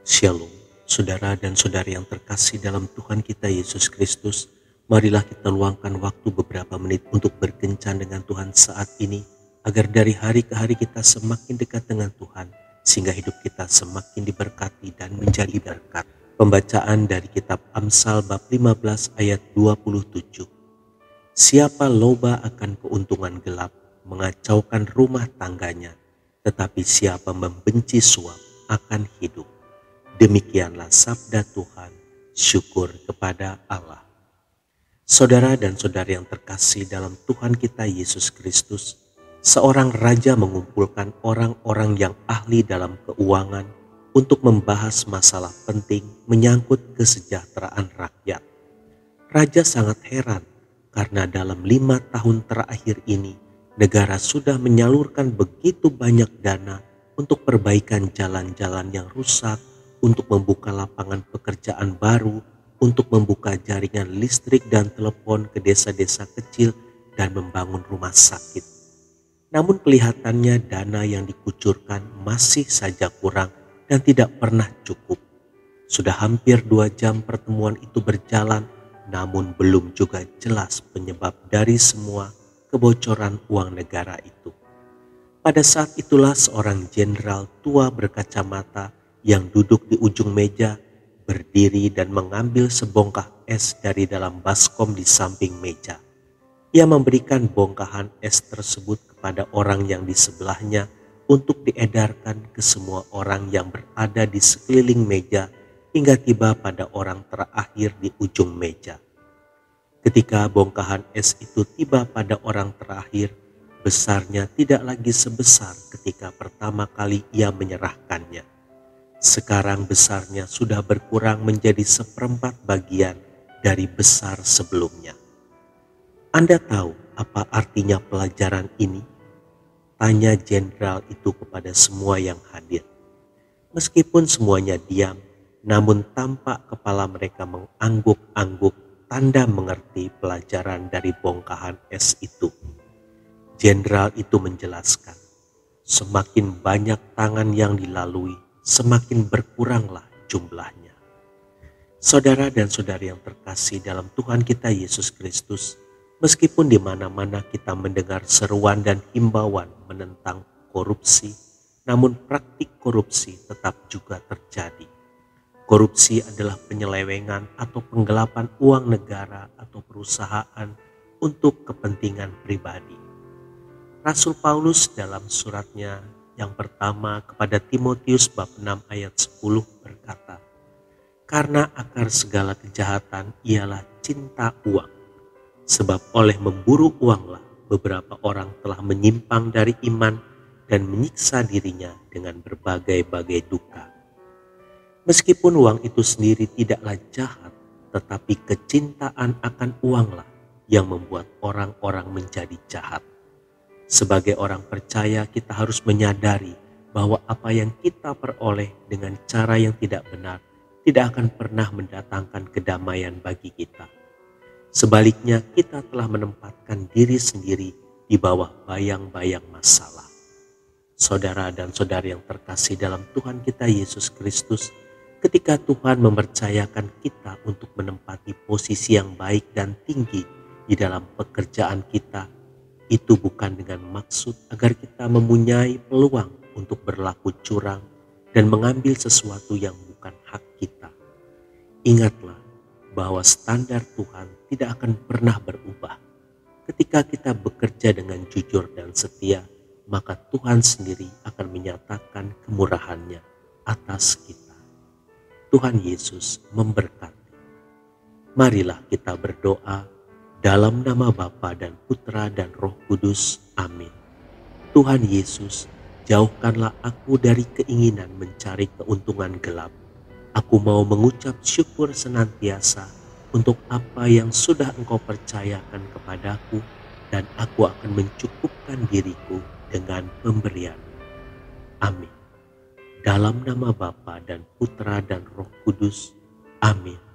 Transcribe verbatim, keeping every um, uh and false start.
Shalom, saudara dan saudari yang terkasih dalam Tuhan kita Yesus Kristus. Marilah kita luangkan waktu beberapa menit untuk berkencan dengan Tuhan saat ini, agar dari hari ke hari kita semakin dekat dengan Tuhan, sehingga hidup kita semakin diberkati dan menjadi berkat. Pembacaan dari kitab Amsal bab lima belas ayat dua puluh tujuh. Siapa loba akan keuntungan gelap, mengacaukan rumah tangganya, tetapi siapa membenci suap akan hidup. Demikianlah sabda Tuhan, syukur kepada Allah. Saudara dan saudari yang terkasih dalam Tuhan kita Yesus Kristus, seorang raja mengumpulkan orang-orang yang ahli dalam keuangan untuk membahas masalah penting menyangkut kesejahteraan rakyat. Raja sangat heran karena dalam lima tahun terakhir ini negara sudah menyalurkan begitu banyak dana untuk perbaikan jalan-jalan yang rusak, untuk membuka lapangan pekerjaan baru, untuk membuka jaringan listrik dan telepon ke desa-desa kecil dan membangun rumah sakit. Namun kelihatannya dana yang dikucurkan masih saja kurang dan tidak pernah cukup. Sudah hampir dua jam pertemuan itu berjalan, namun belum juga jelas penyebab dari semua kebocoran uang negara itu. Pada saat itulah seorang jenderal tua berkacamata yang duduk di ujung meja berdiri dan mengambil sebongkah es dari dalam baskom di samping meja. Ia memberikan bongkahan es tersebut kepada orang yang di sebelahnya untuk diedarkan ke semua orang yang berada di sekeliling meja hingga tiba pada orang terakhir di ujung meja. Ketika bongkahan es itu tiba pada orang terakhir, besarnya tidak lagi sebesar ketika pertama kali ia menyerahkannya. Sekarang besarnya sudah berkurang menjadi seperempat bagian dari besar sebelumnya. Anda tahu apa artinya pelajaran ini? Tanya jenderal itu kepada semua yang hadir. Meskipun semuanya diam, namun tampak kepala mereka mengangguk-angguk tanda mengerti pelajaran dari bongkahan es itu. Jenderal itu menjelaskan, semakin banyak tangan yang dilalui, semakin berkuranglah jumlahnya. Saudara dan saudari yang terkasih dalam Tuhan kita Yesus Kristus, meskipun di mana-mana kita mendengar seruan dan himbauan menentang korupsi, namun praktik korupsi tetap juga terjadi. Korupsi adalah penyelewengan atau penggelapan uang negara atau perusahaan untuk kepentingan pribadi. Rasul Paulus dalam suratnya yang pertama kepada Timotius bab enam ayat sepuluh berkata, "Karena akar segala kejahatan ialah cinta uang, sebab oleh memburu uanglah beberapa orang telah menyimpang dari iman dan menyiksa dirinya dengan berbagai-bagai duka." Meskipun uang itu sendiri tidaklah jahat, tetapi kecintaan akan uanglah yang membuat orang-orang menjadi jahat. Sebagai orang percaya, kita harus menyadari bahwa apa yang kita peroleh dengan cara yang tidak benar tidak akan pernah mendatangkan kedamaian bagi kita. Sebaliknya, kita telah menempatkan diri sendiri di bawah bayang-bayang masalah. Saudara dan saudari yang terkasih dalam Tuhan kita Yesus Kristus, ketika Tuhan mempercayakan kita untuk menempati posisi yang baik dan tinggi di dalam pekerjaan kita, itu bukan dengan maksud agar kita mempunyai peluang untuk berlaku curang dan mengambil sesuatu yang bukan hak kita. Ingatlah bahwa standar Tuhan tidak akan pernah berubah. Ketika kita bekerja dengan jujur dan setia, maka Tuhan sendiri akan menyatakan kemurahan-Nya atas kita. Tuhan Yesus memberkati. Marilah kita berdoa. Dalam nama Bapa dan Putra dan Roh Kudus, amin. Tuhan Yesus, jauhkanlah aku dari keinginan mencari keuntungan gelap. Aku mau mengucap syukur senantiasa untuk apa yang sudah Engkau percayakan kepadaku, dan aku akan mencukupkan diriku dengan pemberian. Amin. Dalam nama Bapa dan Putra dan Roh Kudus, amin.